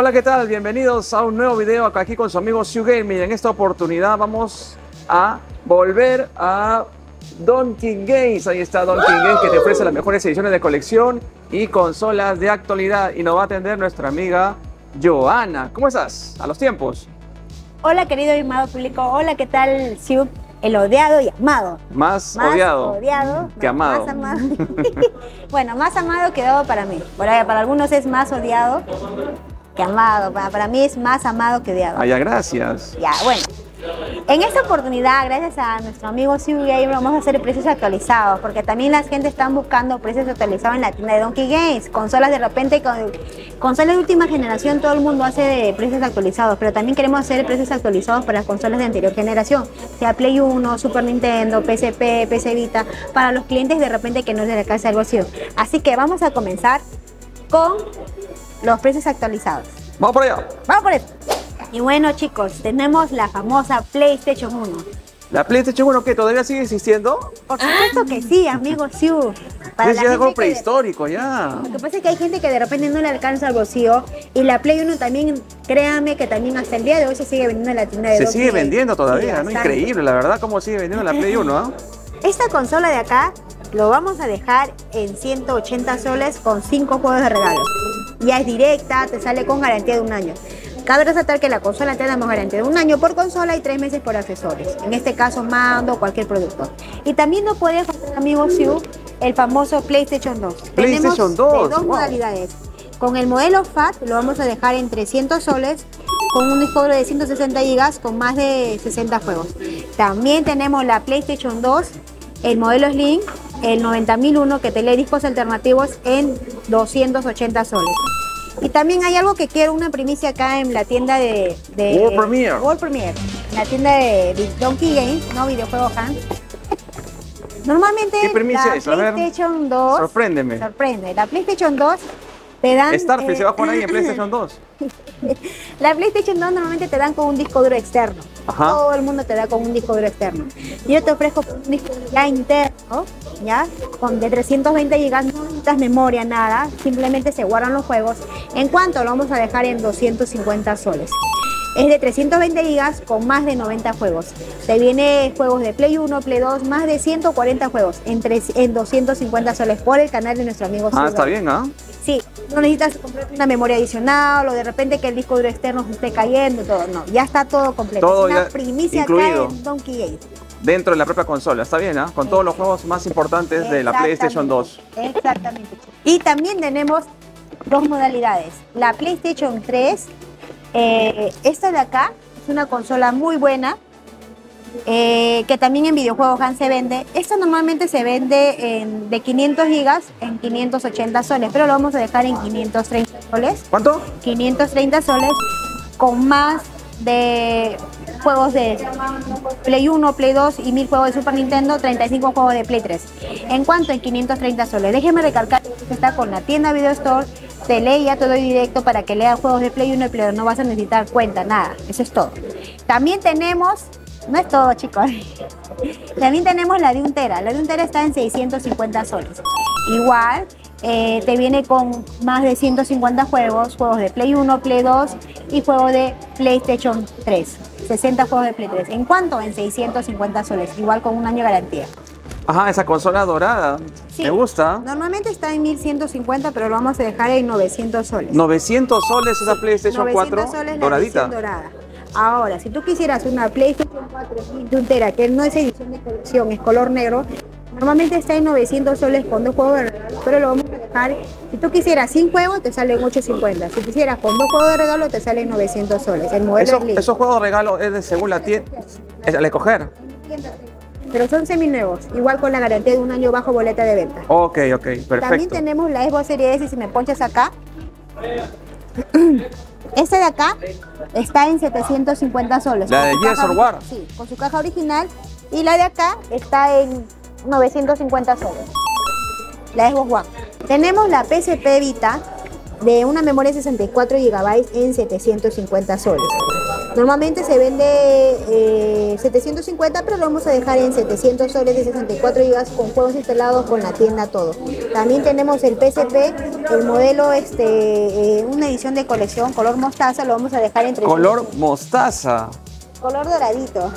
Hola, ¿qué tal? Bienvenidos a un nuevo video aquí con su amigo SiuGamer. Y en esta oportunidad vamos a volver a Donkey Games. Ahí está Donkey Games, que te ofrece las mejores ediciones de colección y consolas de actualidad. Y nos va a atender nuestra amiga Joana. ¿Cómo estás? A los tiempos. Hola, querido y amado público. Hola, ¿qué tal, Siu? El odiado y amado. Más odiado que amado. Bueno, más amado quedó para mí. Para algunos es más odiado que amado. Para mí es más amado que odiado. Ay, gracias. Ya, bueno. En esta oportunidad, gracias a nuestro amigo SiuGamer, vamos a hacer precios actualizados, porque también la gente está buscando precios actualizados en la tienda de Donkey Games. Consolas de repente, consolas de última generación, todo el mundo hace de precios actualizados, pero también queremos hacer precios actualizados para las consolas de anterior generación, sea Play 1, Super Nintendo, PSP, PC Vita, para los clientes de repente que no es de la casa del bolsillo. Así que vamos a comenzar con los precios actualizados. ¡Vamos por allá! ¡Vamos por eso! Y bueno, chicos, tenemos la famosa PlayStation 1. ¿La PlayStation 1 que todavía sigue existiendo? Por supuesto que sí, amigo Siu. Es algo prehistórico ya. Lo que pasa es que hay gente que de repente no le alcanza al bolsillo. Y la Play 1 también, créame que también hasta el día de hoy se sigue vendiendo en la tienda de Donkey. Se sigue vendiendo todavía, ¿no? Increíble, la verdad, cómo sigue vendiendo la Play 1, ¿ah? Esta consola de acá lo vamos a dejar en 180 soles con 5 juegos de regalo. Ya es directa, te sale con garantía de un año. Cabe resaltar que la consola te da más garantía de un año por consola y 3 meses por accesorios. En este caso, mando o cualquier producto. Y también no podía faltar, amigos, el famoso PlayStation 2. PlayStation 2. Tenemos de dos modalidades. Con el modelo FAT lo vamos a dejar en 300 soles con un disco duro de 160 GB con más de 60 juegos. También tenemos la PlayStation 2, el modelo Slim, el 90001, que te lee discos alternativos en 280 soles. Y también hay algo que quiero, una primicia acá en la tienda de World Premiere, en la tienda de Donkey Games, no videojuegos Han. Normalmente ¿qué primicia es? PlayStation 2. Sorpréndeme. Sorprende. La PlayStation 2 te dan. Starfield se va a jugar ahí en PlayStation 2. La PlayStation 2 normalmente te dan con un disco duro externo. Ajá. Todo el mundo te da con un disco duro externo. Yo te ofrezco un disco ya interno, ya, con de 320 GB, no necesitas memoria, nada. Simplemente se guardan los juegos. En cuanto lo vamos a dejar en 250 soles. Es de 320 GB con más de 90 juegos. Te viene juegos de Play 1, Play 2, más de 140 juegos en 250 soles por el canal de nuestro amigo SiuGamer. Ah, está bien, ¿ah? Sí, no necesitas comprar una memoria adicional o de repente que el disco duro externo se esté cayendo, todo. No, ya está todo completo. Todo es una primicia incluido acá en Donkey Games. Dentro de la propia consola, está bien, ¿ah? Con todos los juegos más importantes de la PlayStation 2. Exactamente. Y también tenemos dos modalidades. La PlayStation 3. Esta de acá es una consola muy buena, que también en videojuegos Han se vende. Esta normalmente se vende de 500 gigas en 580 soles, pero lo vamos a dejar en 530 soles. ¿Cuánto? 530 soles con más de juegos de Play 1, Play 2 y 1000 juegos de Super Nintendo, 35 juegos de Play 3. En cuanto en 530 soles, déjeme recalcar que está con la tienda Video Store. Te lee ya todo directo para que leas juegos de Play 1 y Play 2. No vas a necesitar cuenta, nada. Eso es todo. También tenemos... No es todo, chicos. También tenemos la de 1 tera. La de 1 tera está en 650 soles. Igual, te viene con más de 150 juegos. Juegos de Play 1, Play 2 y juegos de PlayStation 3. 60 juegos de Play 3. ¿En cuánto? En 650 soles. Igual con un año de garantía. Ajá, esa consola dorada, sí, me gusta. Normalmente está en 1150, pero lo vamos a dejar en 900 soles. 900 soles esa PlayStation 4 soles doradita. Dorada. Ahora, si tú quisieras una PlayStation 4 de 1 tera, que no es edición de colección, es color negro, normalmente está en 900 soles con 2 juegos de regalo, pero lo vamos a dejar. Si tú quisieras sin juegos, te sale en 850. Si quisieras con 2 juegos de regalo, te sale en 900 soles. El modelo esos juegos de regalo es de según la tienda, es al escoger. Pero son seminuevos, igual con la garantía de un año bajo boleta de venta. Ok, ok, perfecto. También tenemos la Xbox Series S, si me ponchas acá. Esta de acá está en 750 soles. ¿La de Gears of War? Sí, con su caja original. Y la de acá está en 950 soles. La Xbox One. Tenemos la PSP Vita, de una memoria de 64 GB en 750 soles. Normalmente se vende 750, pero lo vamos a dejar en 700 soles de 64 GB con juegos instalados, con la tienda, todo. También tenemos el PSP, el modelo, una edición de colección color mostaza, lo vamos a dejar entre... ¿Color mostaza? Color doradito.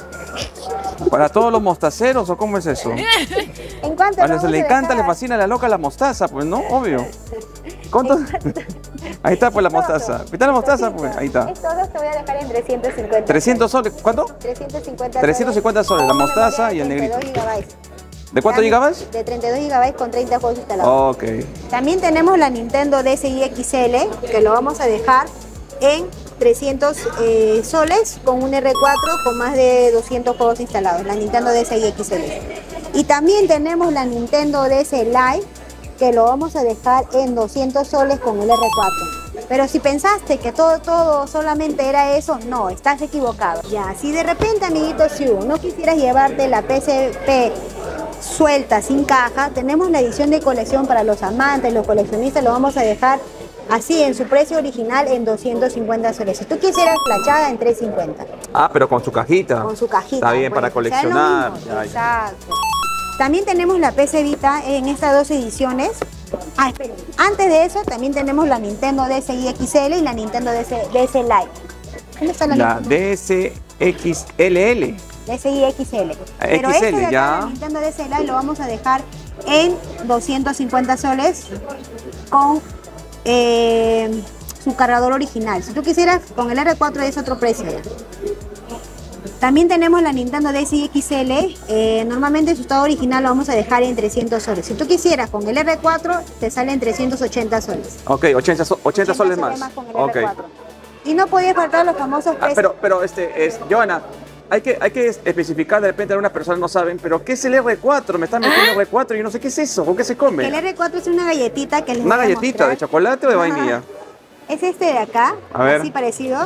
¿Para todos los mostaceros o cómo es eso? ¿En cuánto? A los que le encanta, le fascina, la loca la mostaza, pues, ¿no? Obvio. ¿Cuánto? Ahí está, pues, la mostaza. ¿Ahí está la mostaza? Pues, ahí está. Estos dos te voy a dejar en 350. ¿300 soles? ¿Cuánto? 350 soles. 350 soles, la mostaza y el negrito. ¿De cuánto gigabytes? De 32 gigabytes con 30 juegos instalados. Ok. También tenemos la Nintendo DSi XL, que lo vamos a dejar en 300 soles con un R4 con más de 200 juegos instalados, la Nintendo DSi XL. Y también tenemos la Nintendo DS Lite, que lo vamos a dejar en 200 soles con el R4. Pero si pensaste que todo solamente era eso, no, estás equivocado. Ya, si de repente, amiguito Siu, no quisieras llevarte la PSP suelta, sin caja, tenemos la edición de colección para los amantes, los coleccionistas, lo vamos a dejar así, en su precio original, en 250 soles. Si tú quisieras flachada, en 350. Ah, pero con su cajita. Con su cajita. Está bien, para coleccionar. Exacto. También tenemos la PC Vita en estas dos ediciones. Ah, esperen. Antes de eso, también tenemos la Nintendo DSi XL y la Nintendo DS Lite. ¿Dónde está la DSi XL? DSi XL. Pero XL, este de ya. La Nintendo DS Lite lo vamos a dejar en 250 soles con... su cargador original. Si tú quisieras con el R4 es otro precio ya. También tenemos la Nintendo DSi XL, normalmente su estado original lo vamos a dejar en 300 soles. Si tú quisieras con el R4 te salen 380 soles. Ok, 80 soles más con el R4. Y no podía faltar los famosos precios. Pero Joana, hay que especificar, de repente algunas personas no saben, pero ¿qué es el R4? Me están metiendo el R4 y yo no sé qué es eso, ¿con qué se come? El R4 es una galletita que les... ¿Una galletita de chocolate o de vainilla? Es este de acá, a ver, así parecido,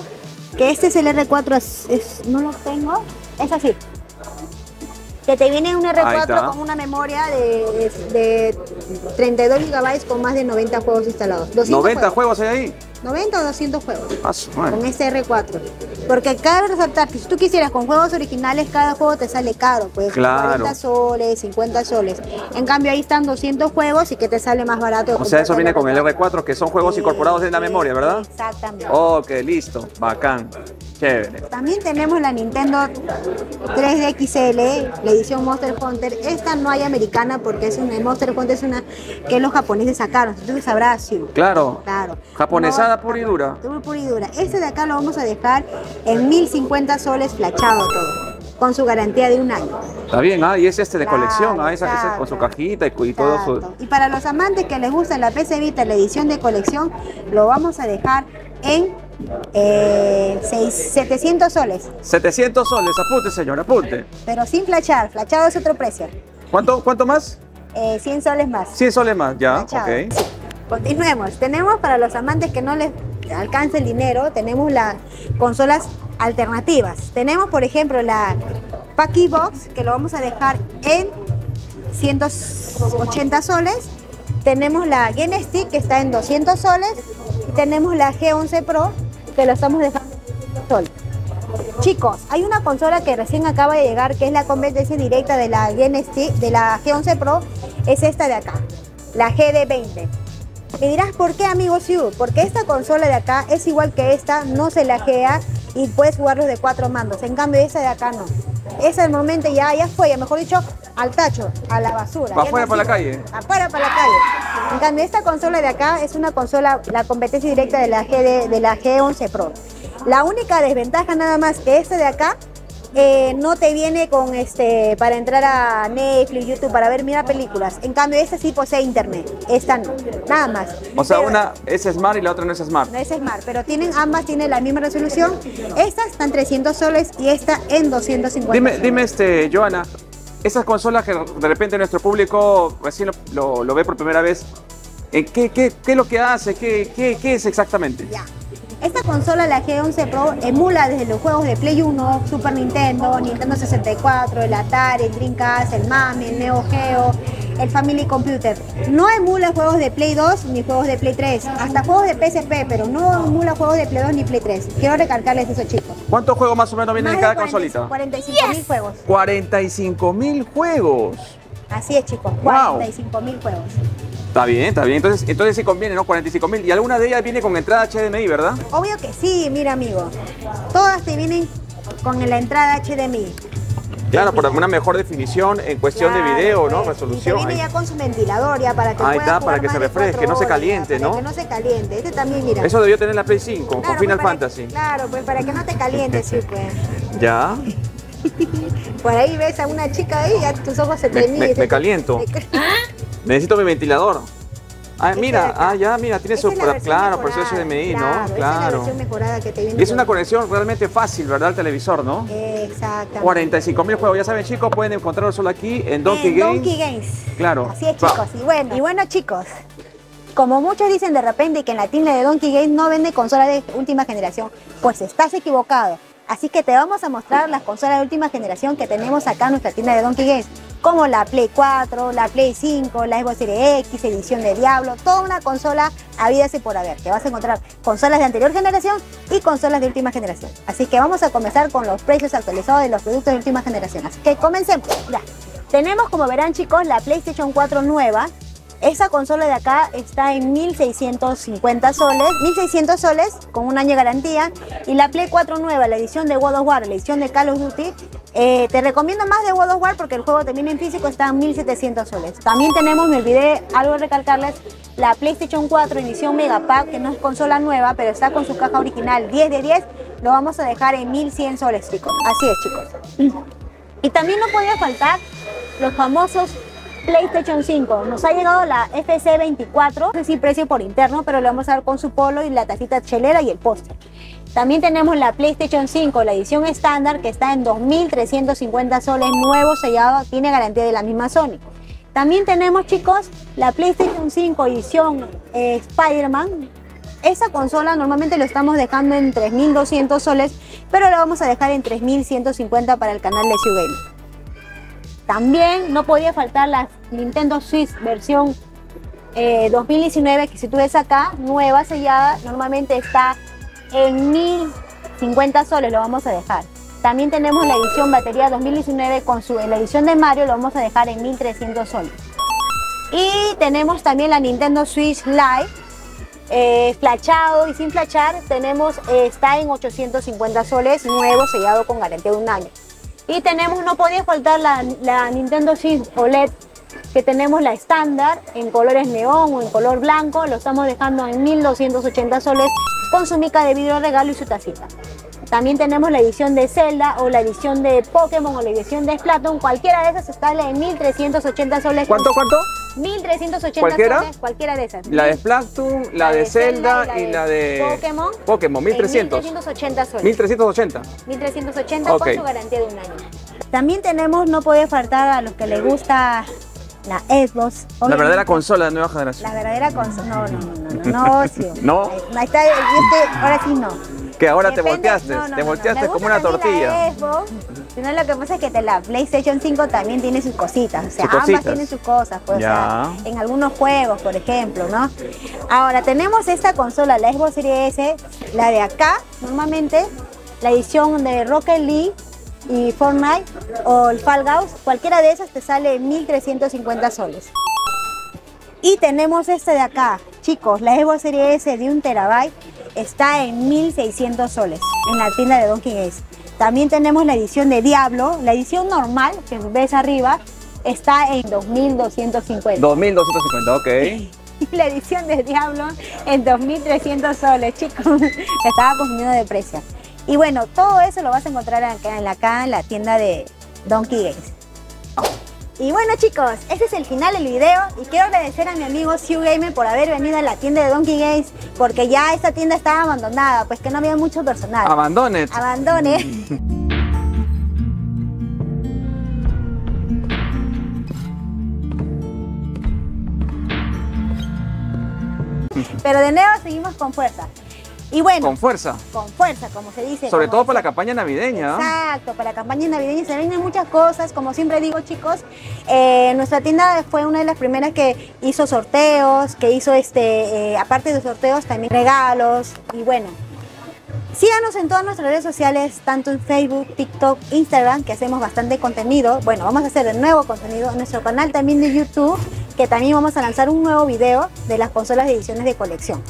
que este es el R4, no lo tengo, es así. Que te viene un R4 con una memoria de 32 GB con más de 90 juegos instalados. 90 juegos hay ahí. 90 o 200 juegos. Con este R4. Porque cabe resaltar que si tú quisieras con juegos originales, cada juego te sale caro. Pues claro. 40 soles, 50 soles. En cambio, ahí están 200 juegos y que te sale más barato. O sea, eso viene con el R4, que son juegos incorporados en la memoria, ¿verdad? Exactamente. Ok, listo. Bacán. Chévere. También tenemos la Nintendo 3DXL, la edición Monster Hunter. Esta no hay americana porque es una Monster Hunter, es una que los japoneses sacaron. Tú sabrás, sí. Claro. Claro. Japonesada no, pura y dura. Pura y dura. Este de acá lo vamos a dejar en 1050 soles flachado todo, con su garantía de un año. Está bien, y es de claro, colección, esa con su cajita y todo su... Y para los amantes que les gusta la PC Vita, la edición de colección, lo vamos a dejar en 700 soles. 700 soles, apunte, señor, apunte. Pero sin flachar, flachado es otro precio. ¿Cuánto más? 100 soles más. 100 soles más, ya, flachado. Ok. Continuemos, tenemos para los amantes que no les alcanza el dinero, tenemos las consolas alternativas. Tenemos, por ejemplo, la Paki Box, que lo vamos a dejar en 180 soles. Tenemos la Genestick, que está en 200 soles. Y tenemos la G11 Pro, que lo estamos dejando en soles. Chicos, hay una consola que recién acaba de llegar, que es la competencia directa de la Genestick, de la G11 Pro, es esta de acá, la GD20. Me dirás, ¿por qué, amigo Siu? Porque esta consola de acá es igual que esta, no se lagea y puedes jugarlos de 4 mandos. En cambio, esa de acá no. Esa al momento ya fue, ya mejor dicho, al tacho, a la basura. Afuera para la calle. Afuera para la calle. En cambio, esta consola de acá es una consola, la competencia directa de la G11 Pro. La única desventaja nada más que esta de acá no te viene con para entrar a Netflix, YouTube, para ver películas. En cambio, esta sí posee internet. Esta no, nada más. O sea, pero una es Smart y la otra no es Smart. No es Smart, pero ambas tienen la misma resolución. Esta está en 300 soles y esta en 250 soles. Dime, Joana, esas consolas que de repente nuestro público recién lo ve por primera vez, ¿qué es lo que hace? ¿Qué es exactamente? Ya. Esta consola, la G11 Pro, emula desde los juegos de Play 1, Super Nintendo, Nintendo 64, el Atari, el Dreamcast, el Mame, el Neo Geo, el Family Computer. No emula juegos de Play 2 ni juegos de Play 3, hasta juegos de PSP, pero no emula juegos de Play 2 ni Play 3. Quiero recalcarles eso, chicos. ¿Cuántos juegos más o menos vienen en cada consolita? 45.000 juegos. 45.000 juegos. Así es, chicos, 45.000 juegos. Está bien, está bien. Entonces sí conviene, ¿no? 45.000. Y alguna de ellas viene con entrada HDMI, ¿verdad? Obvio que sí, mira, amigo. Todas te vienen con la entrada HDMI. Claro, por una mejor definición en cuestión de video, ¿no? Resolución. Y viene ya con su ventilador, ya para que pueda jugar para que se refresque, que no se caliente, ¿no? Que no se caliente. Este también, mira. Eso debió tener la Play 5, claro, con Final Fantasy. Claro, pues para que no te caliente, sí, pues. Ya. Por ahí ves a una chica ahí, ya tus ojos se prenden. Me caliento. Necesito mi ventilador. Ah, mira, mira, tiene su... Claro, por eso es HDMI, ¿no? Claro, claro. Es la versión mejorada que te viene. Y es una conexión realmente fácil, ¿verdad? Al televisor, ¿no? Exactamente. 45.000 juegos, ya saben, chicos, pueden encontrarlos solo aquí en Donkey Games. Donkey Games. Claro. Así es, chicos. Y bueno, chicos, como muchos dicen de repente que en la tienda de Donkey Games no vende consolas de última generación, pues estás equivocado. Así que te vamos a mostrar las consolas de última generación que tenemos acá en nuestra tienda de Donkey Games, como la Play 4, la Play 5, la Xbox Series X, edición de Diablo, toda una consola habida y por haber. Te vas a encontrar consolas de anterior generación y consolas de última generación. Así que vamos a comenzar con los precios actualizados de los productos de última generación. Así que comencemos. Ya. Tenemos, como verán, chicos, la PlayStation 4 nueva. Esa consola de acá está en 1.600 soles con un año de garantía. Y la Play 4 nueva, la edición de God of War, la edición de Call of Duty. Te recomiendo más de God of War porque el juego también en físico está en 1.700 soles. También tenemos, me olvidé algo de recalcarles, la PlayStation 4 edición Megapack, que no es consola nueva, pero está con su caja original 10 de 10. Lo vamos a dejar en 1.100 soles, chicos. Así es, chicos. Y también no podía faltar los famosos PlayStation 5, nos ha llegado la FC24, es sin precio por interno, pero lo vamos a dar con su polo y la tacita chelera y el póster. También tenemos la PlayStation 5, la edición estándar, que está en 2.350 soles, nuevo sellado, tiene garantía de la misma Sony. También tenemos, chicos, la PlayStation 5 edición Spider-Man. Esa consola normalmente lo estamos dejando en 3.200 soles, pero la vamos a dejar en 3.150 para el canal de SiuGamer. También no podía faltar la Nintendo Switch versión 2019, que si tú ves acá, nueva sellada, normalmente está en 1.050 soles, lo vamos a dejar. También tenemos la edición batería 2019 con la edición de Mario, lo vamos a dejar en 1.300 soles. Y tenemos también la Nintendo Switch Lite, flachado y sin flachar, está en 850 soles, nuevo sellado con garantía de un año. Y tenemos, no podía faltar la Nintendo Switch OLED, que tenemos la estándar en colores neón o en color blanco, lo estamos dejando en 1.280 soles con su mica de vidrio regalo y su tacita. También tenemos la edición de Zelda o la edición de Pokémon o la edición de Splatoon, cualquiera de esas está en 1.380 soles. ¿Cuánto? 1.380 soles, cualquiera de esas. La de Splatoon, la de Zelda y la de Pokémon. Pokémon, 1.300. 1.380 soles. 1.380. 1.380, okay, con su garantía de un año. También tenemos, no puede faltar a los que les gusta la Xbox. La verdadera consola de nueva generación. La verdadera consola. No, ocio. No. Ahí está, ahora sí no. Que ahora te volteaste como una tortilla. Sino lo que pasa es que la PlayStation 5 también tiene sus cositas. O sea, ambas tienen sus cosas. Pues, o sea, en algunos juegos, por ejemplo, ¿no? Ahora, tenemos esta consola, la Xbox Series S, la de acá, normalmente, la edición de Rocket League y Fortnite o el Fall Guys, cualquiera de esas te sale 1.350 soles. Y tenemos este de acá, chicos, la Xbox Series S de 1 TB. Está en 1.600 soles en la tienda de Donkey Games. También tenemos la edición de Diablo, la edición normal que ves arriba está en 2.250. 2.250, ok. Y la edición de Diablo en 2.300 soles, chicos. Estaba confundido de precio. Y bueno, todo eso lo vas a encontrar acá en la tienda de Donkey Games. Y bueno, chicos, este es el final del video y quiero agradecer a mi amigo SiuGamer por haber venido a la tienda de Donkey Games, porque ya esta tienda estaba abandonada, pues que no había mucho personal. Abandone. Pero de nuevo seguimos con fuerza. Y bueno, con fuerza. Con fuerza, como se dice. Sobre todo para la campaña navideña. Exacto, para la campaña navideña se vienen muchas cosas. Como siempre digo, chicos, nuestra tienda fue una de las primeras que hizo sorteos, que hizo, aparte de sorteos, también regalos. Y bueno, síganos en todas nuestras redes sociales, tanto en Facebook, TikTok, Instagram, que hacemos bastante contenido. Bueno, vamos a hacer de nuevo contenido en nuestro canal también de YouTube, que también vamos a lanzar un nuevo video de las consolas de ediciones de colección.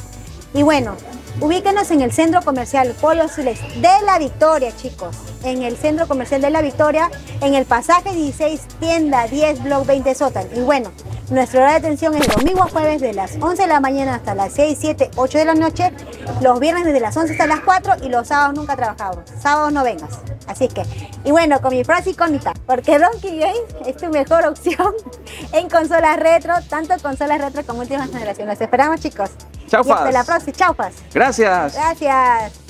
Y bueno, ubíquenos en el Centro Comercial Polo Azules de La Victoria, chicos. En el Centro Comercial de La Victoria, en el pasaje 16, tienda 10, blog 20, sótano. Y bueno, nuestra hora de atención es domingo a jueves de las 11 de la mañana hasta las 6, 7, 8 de la noche. Los viernes desde las 11 hasta las 4 y los sábados nunca trabajamos. Sábados no vengas. Así que, y bueno, con mi frase icónica, porque Donkey Games es tu mejor opción en consolas retro, tanto consolas retro como última generación. Los esperamos, chicos. Chaupas. Y hasta la próxima. Chaupas. Gracias. Gracias.